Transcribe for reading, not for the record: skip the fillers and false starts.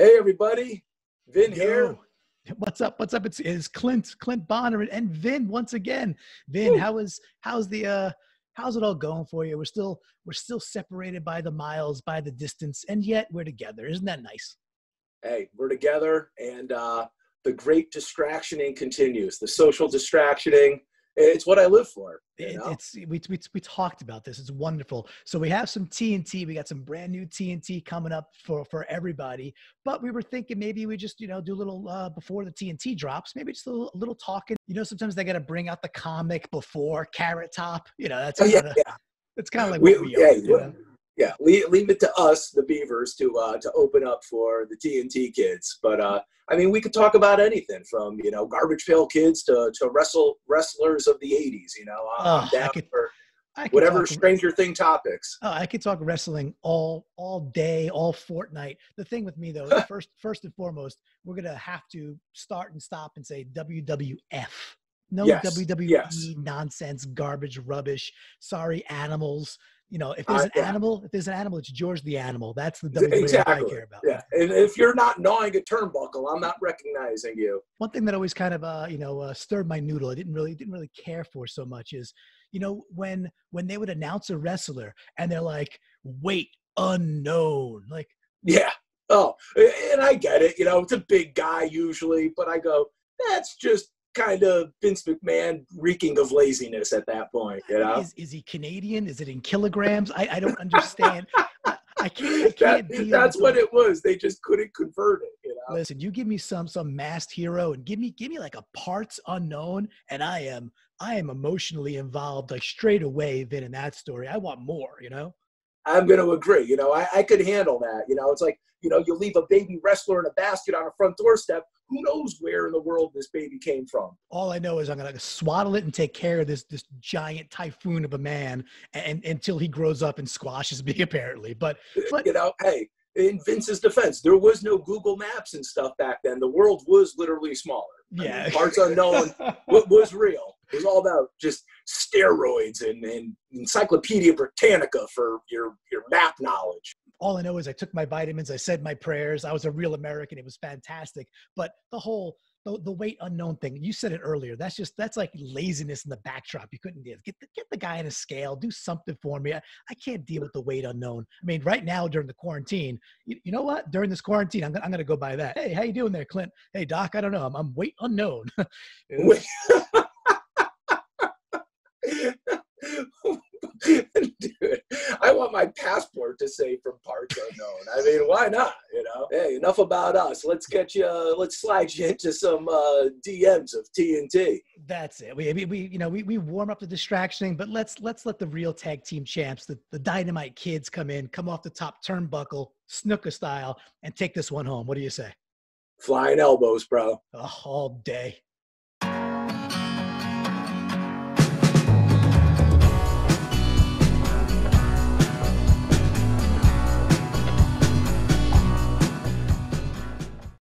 Hey, everybody. Vin here. What's up? What's up? It's Clint Bonner and Vin once again. Vin, how's it all going for you? We're still separated by the miles, by the distance, and yet we're together. Isn't that nice? Hey, we're together, and the great distractioning continues. The social distractioning. It's what I live for. We talked about this. It's wonderful. So we have some TNT. We got some brand new TNT coming up for everybody. But we were thinking maybe we just, do a little before the TNT drops, maybe just a little talking. Sometimes they got to bring out the comic before Carrot Top. That's kind of like what we are. Yeah, leave it to us, the Beavers, to open up for the TNT kids. But I mean, we could talk about anything from Garbage Pail Kids to wrestlers of the '80s. Whatever Stranger Thing topics. Oh, I could talk wrestling all day, all fortnight. The thing with me though, first and foremost, we're gonna have to start and stop and say WWF. No WWE nonsense, garbage, rubbish. Sorry, animals. If there's an animal, it's George the Animal. That's the WWE I care about. Yeah, and if you're not gnawing a turnbuckle, I'm not recognizing you. One thing that always kind of, stirred my noodle. I didn't really care for so much is, when they would announce a wrestler and they're like, weight unknown, like. Yeah. Oh, and I get it. It's a big guy usually, but I go, that's just kind of Vince McMahon reeking of laziness at that point. Is he Canadian? Is it in kilograms? I don't understand. I can't be. That's what it was. They just couldn't convert it. Listen, you give me some masked hero and give me like a parts unknown, and I am emotionally involved like straight away. Then in that story, I want more. I'm going to agree. I could handle that. It's like, you leave a baby wrestler in a basket on a front doorstep. Who knows where in the world this baby came from? All I know is I'm going to swaddle it and take care of this giant typhoon of a man and until he grows up and squashes me, apparently. But hey, in Vince's defense, there was no Google Maps and stuff back then. The world was literally smaller. Yeah. I mean, parts unknown was real. It was all about just steroids and Encyclopedia Britannica for your map knowledge. All I know is I took my vitamins, I said my prayers, I was a real American, it was fantastic. But the whole, the weight unknown thing, you said it earlier, that's like laziness in the backdrop. You couldn't do it. Get the guy in a scale, do something for me. I can't deal with the weight unknown. I mean, right now during the quarantine, you know what? During this quarantine, I'm gonna go by that. Hey, how you doing there, Clint? Hey, Doc, I don't know, I'm weight unknown. Dude, I want my passport to say from parts unknown. I mean, why not? Hey, enough about us. Let's slide you into some DMs of TNT. That's it. We warm up the distraction, but let's let the real tag team champs, the Dynamite Kids, come off the top turnbuckle, snooker style, and take this one home. What do you say? Flying elbows, bro. Oh, all day.